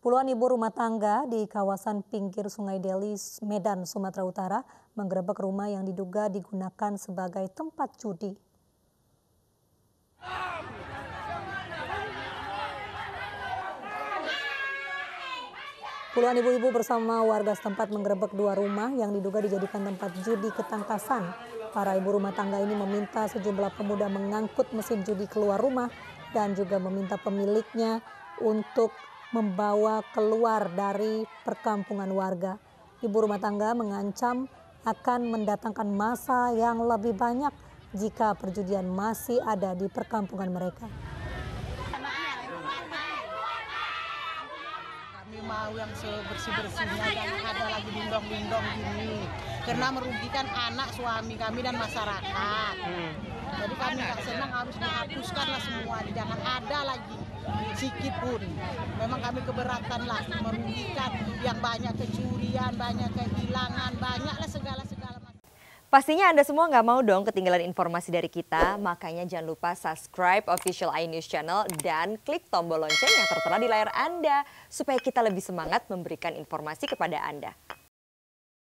Puluhan ibu rumah tangga di kawasan pinggir Sungai Deli, Medan, Sumatera Utara, menggerebek rumah yang diduga digunakan sebagai tempat judi. Puluhan ibu-ibu bersama warga setempat menggerebek dua rumah yang diduga dijadikan tempat judi ketangkasan. Para ibu rumah tangga ini meminta sejumlah pemuda mengangkut mesin judi keluar rumah dan juga meminta pemiliknya untuk membawa keluar dari perkampungan warga. Ibu rumah tangga mengancam akan mendatangkan massa yang lebih banyak jika perjudian masih ada di perkampungan mereka. Kami mau yang sebersih-bersihnya, yang ada lagi lindung-lindung ini, karena merugikan anak suami kami dan masyarakat. Jadi kami nggak senang, harus dihapuskanlah semua, jangan ada lagi sedikit pun. Memang kami keberatan merugikan yang banyak kecurian, banyak kehilangan, banyaklah segala-segala. Pastinya Anda semua nggak mau dong ketinggalan informasi dari kita, makanya jangan lupa subscribe official iNews channel dan klik tombol lonceng yang tertera di layar Anda supaya kita lebih semangat memberikan informasi kepada Anda.